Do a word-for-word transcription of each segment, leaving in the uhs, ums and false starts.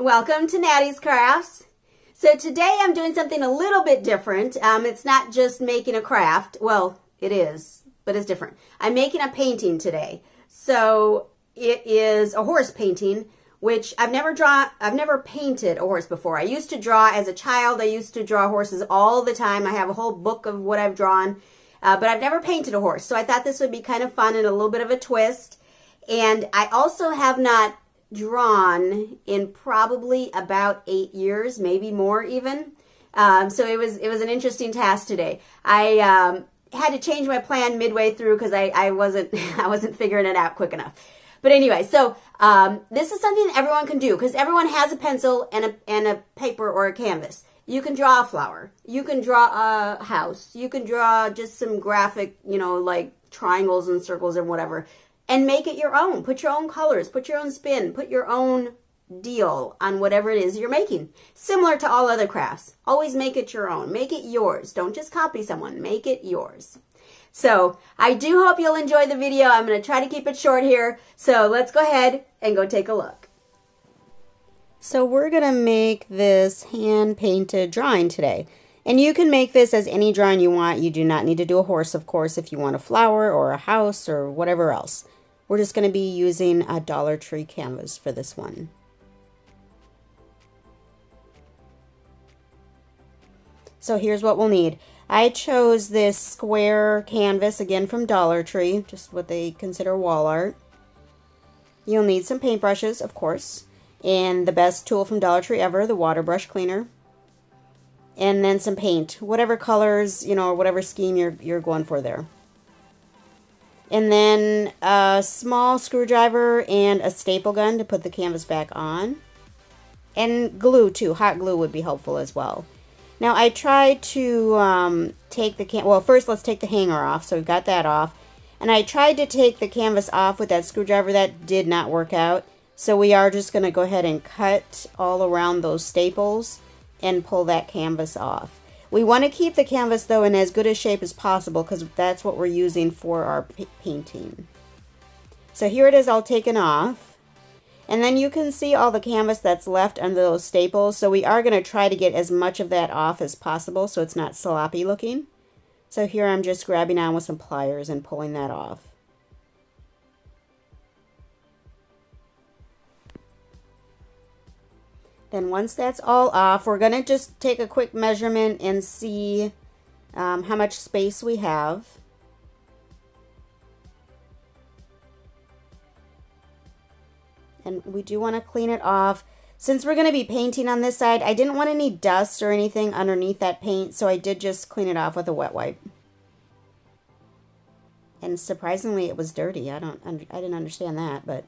Welcome to Natty's Crafts. So today I'm doing something a little bit different. Um, it's not just making a craft. Well, it is, but it's different. I'm making a painting today. So it is a horse painting, which I've never drawn, I've never painted a horse before. I used to draw as a child. I used to draw horses all the time. I have a whole book of what I've drawn, uh, but I've never painted a horse. So I thought this would be kind of fun and a little bit of a twist. And I also have not drawn in probably about eight years, maybe more even. Um, so it was it was an interesting task today. I um, had to change my plan midway through because I, I wasn't I wasn't figuring it out quick enough. But anyway, so um, this is something that everyone can do because everyone has a pencil and a and a paper or a canvas. You can draw a flower. You can draw a house. You can draw just some graphic, you know, like triangles and circles and whatever. And make it your own. Put your own colors. Put your own spin. Put your own deal on whatever it is you're making. Similar to all other crafts. Always make it your own. Make it yours. Don't just copy someone. Make it yours. So I do hope you'll enjoy the video. I'm going to try to keep it short here. So let's go ahead and go take a look. So we're going to make this hand-painted drawing today. And you can make this as any drawing you want. You do not need to do a horse, of course, if you want a flower or a house or whatever else. We're just going to be using a Dollar Tree canvas for this one. So here's what we'll need. I chose this square canvas, again from Dollar Tree, just what they consider wall art. You'll need some paintbrushes, of course, and the best tool from Dollar Tree ever, the water brush cleaner. And then some paint, whatever colors, you know, or whatever scheme you're, you're going for there. And then a small screwdriver and a staple gun to put the canvas back on. And glue too, hot glue would be helpful as well. Now I tried to um, take the can- well first let's take the hanger off, so we've got that off. And I tried to take the canvas off with that screwdriver, that did not work out. So we are just gonna go ahead and cut all around those staples and pull that canvas off. We want to keep the canvas, though, in as good a shape as possible because that's what we're using for our painting. So here it is all taken off. And then you can see all the canvas that's left under those staples. So we are going to try to get as much of that off as possible so it's not sloppy looking. So here I'm just grabbing on with some pliers and pulling that off. Then once that's all off, we're going to just take a quick measurement and see um, how much space we have. And we do want to clean it off. Since we're going to be painting on this side, I didn't want any dust or anything underneath that paint, so I did just clean it off with a wet wipe. And surprisingly, it was dirty. I don't, I didn't understand that, but,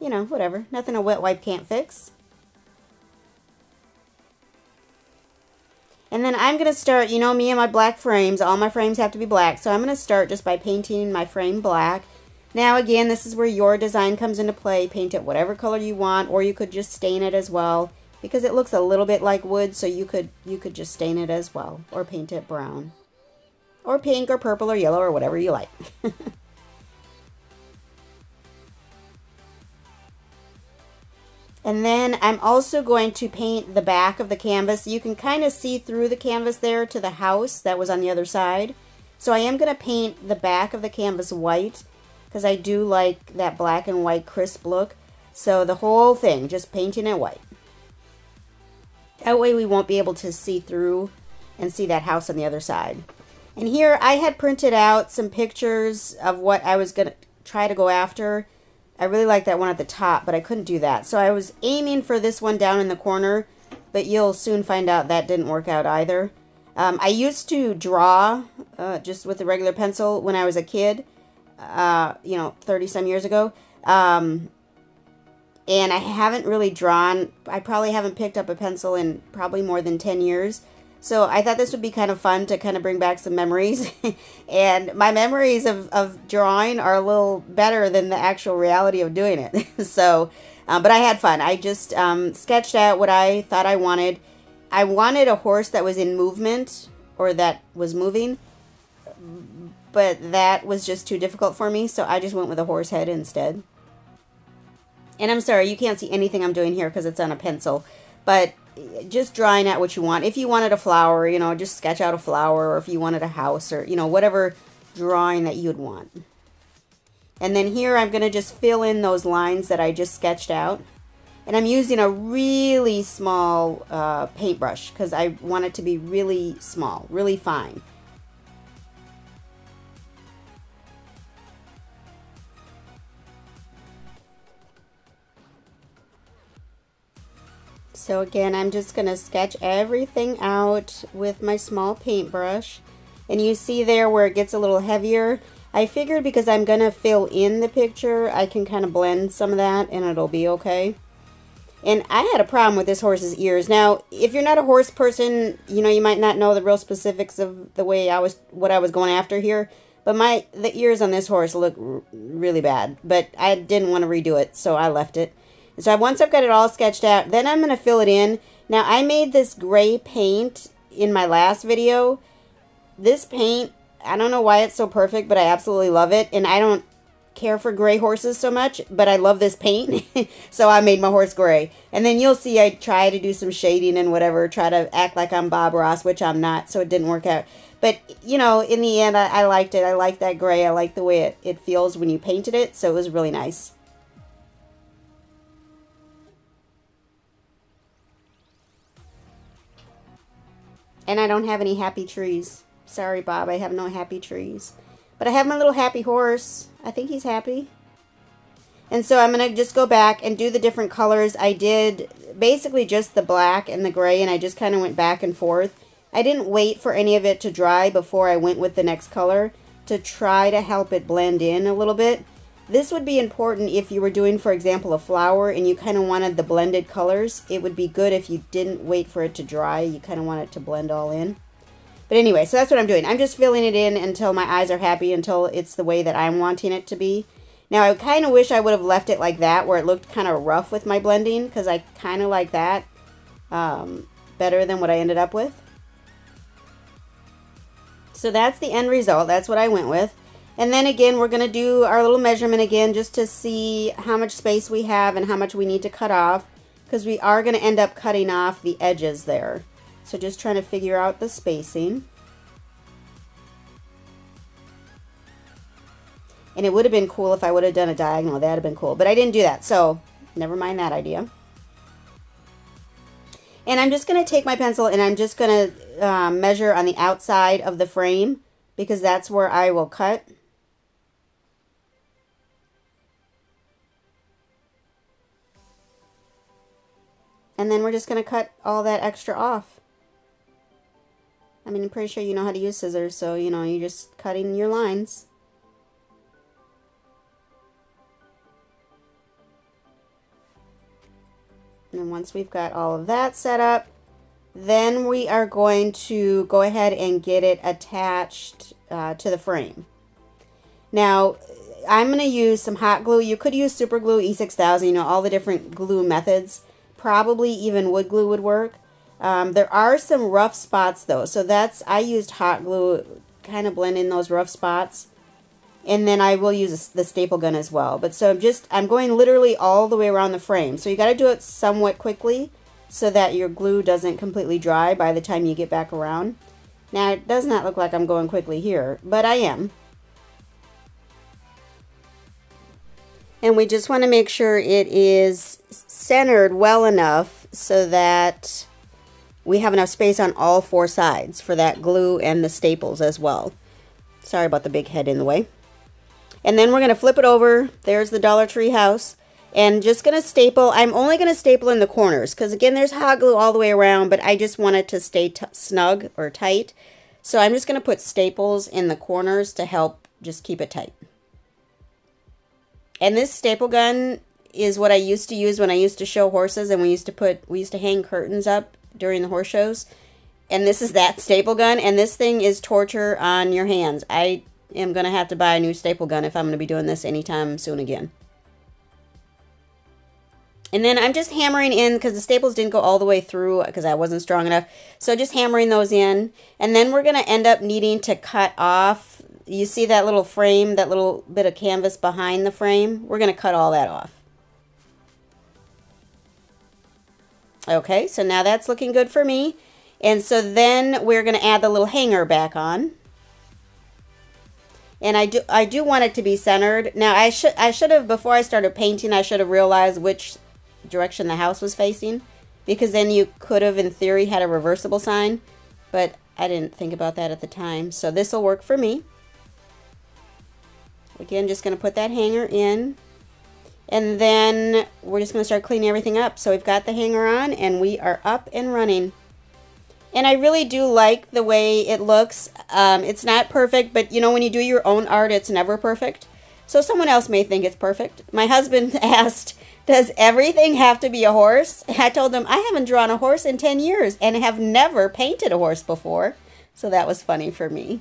you know, whatever. Nothing a wet wipe can't fix. And then I'm going to start, you know me and my black frames, all my frames have to be black. So I'm going to start just by painting my frame black. Now again, this is where your design comes into play. Paint it whatever color you want, or you could just stain it as well. Because it looks a little bit like wood, so you could, you could just stain it as well. Or paint it brown. Or pink, or purple, or yellow, or whatever you like. And then I'm also going to paint the back of the canvas. You can kind of see through the canvas there to the house that was on the other side. So I am going to paint the back of the canvas white because I do like that black and white crisp look. So the whole thing, just painting it white. That way we won't be able to see through and see that house on the other side. And here I had printed out some pictures of what I was going to try to go after. I really like that one at the top, but I couldn't do that. So I was aiming for this one down in the corner, but you'll soon find out that didn't work out either. Um, I used to draw uh, just with a regular pencil when I was a kid, uh, you know, thirty some years ago. Um, and I haven't really drawn, I probably haven't picked up a pencil in probably more than ten years. So I thought this would be kind of fun to kind of bring back some memories. And my memories of, of drawing are a little better than the actual reality of doing it. So, uh, but I had fun. I just um, sketched out what I thought I wanted. I wanted a horse that was in movement or that was moving, but that was just too difficult for me. So I just went with a horse head instead. And I'm sorry, you can't see anything I'm doing here because it's on a pencil. But just drawing out what you want. If you wanted a flower, you know, just sketch out a flower. Or if you wanted a house, or, you know, whatever drawing that you'd want. And then here I'm going to just fill in those lines that I just sketched out. And I'm using a really small uh, paintbrush because I want it to be really small, really fine. So again, I'm just going to sketch everything out with my small paintbrush. And you see there where it gets a little heavier. I figured because I'm going to fill in the picture, I can kind of blend some of that and it'll be okay. And I had a problem with this horse's ears. Now, if you're not a horse person, you know, you might not know the real specifics of the way I was, what I was going after here. But my the ears on this horse look really bad. But I didn't want to redo it, so I left it. So once I've got it all sketched out, then I'm going to fill it in. Now, I made this gray paint in my last video. This paint, I don't know why it's so perfect, but I absolutely love it. And I don't care for gray horses so much, but I love this paint. So I made my horse gray. And then you'll see I try to do some shading and whatever, try to act like I'm Bob Ross, which I'm not, so it didn't work out. But, you know, in the end, I, I liked it. I like that gray. I like the way it, it feels when you painted it, so it was really nice. And I don't have any happy trees. Sorry, Bob, I have no happy trees. But I have my little happy horse. I think he's happy. And so I'm going to just go back and do the different colors. I did basically just the black and the gray, and I just kind of went back and forth. I didn't wait for any of it to dry before I went with the next color to try to help it blend in a little bit. This would be important if you were doing, for example, a flower and you kind of wanted the blended colors. It would be good if you didn't wait for it to dry. You kind of want it to blend all in. But anyway, so that's what I'm doing. I'm just filling it in until my eyes are happy, until it's the way that I'm wanting it to be. Now, I kind of wish I would have left it like that, where it looked kind of rough with my blending, because I kind of like that um, better than what I ended up with. So that's the end result. That's what I went with. And then again, we're going to do our little measurement again just to see how much space we have and how much we need to cut off, because we are going to end up cutting off the edges there. So just trying to figure out the spacing. And it would have been cool if I would have done a diagonal. That would have been cool. But I didn't do that, so never mind that idea. And I'm just going to take my pencil and I'm just going to uh, measure on the outside of the frame, because that's where I will cut. And then we're just going to cut all that extra off. I mean, I'm pretty sure you know how to use scissors, so, you know, you're just cutting your lines. And then once we've got all of that set up, then we are going to go ahead and get it attached uh, to the frame. Now, I'm going to use some hot glue. You could use super glue, E six thousand, you know, all the different glue methods. Probably even wood glue would work. Um, there are some rough spots though, so that's, I used hot glue, kind of blend in those rough spots, and then I will use the staple gun as well. But so I'm just, I'm going literally all the way around the frame. So you got to do it somewhat quickly so that your glue doesn't completely dry by the time you get back around. Now it does not look like I'm going quickly here, but I am. And we just want to make sure it is centered well enough so that we have enough space on all four sides for that glue and the staples as well. Sorry about the big head in the way. And then we're going to flip it over. There's the Dollar Tree house. And just going to staple. I'm only going to staple in the corners because, again, there's hot glue all the way around, but I just want it to stay t- snug or tight. So I'm just going to put staples in the corners to help just keep it tight. And this staple gun is what I used to use when I used to show horses, and we used to put, we used to hang curtains up during the horse shows. And this is that staple gun, and this thing is torture on your hands. I am going to have to buy a new staple gun if I'm going to be doing this anytime soon again. And then I'm just hammering in, because the staples didn't go all the way through because I wasn't strong enough. So just hammering those in. And then we're going to end up needing to cut off. You see that little frame, that little bit of canvas behind the frame? We're going to cut all that off. Okay, so now that's looking good for me. And so then we're going to add the little hanger back on. And I do I do want it to be centered. Now I should I should have, before I started painting, I should have realized which direction the house was facing, because then you could have in theory had a reversible sign, but I didn't think about that at the time. So this will work for me. Again, just going to put that hanger in, and then we're just going to start cleaning everything up. So we've got the hanger on and we are up and running. And I really do like the way it looks. Um, it's not perfect, but you know, when you do your own art, it's never perfect. So someone else may think it's perfect. My husband asked, does everything have to be a horse? I told him, I haven't drawn a horse in ten years and have never painted a horse before. So that was funny for me.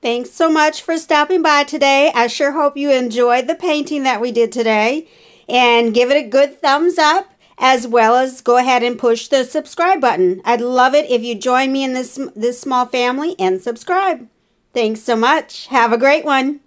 Thanks so much for stopping by today. I sure hope you enjoyed the painting that we did today. And give it a good thumbs up, as well as go ahead and push the subscribe button. I'd love it if you join me in this, this small family and subscribe. Thanks so much. Have a great one.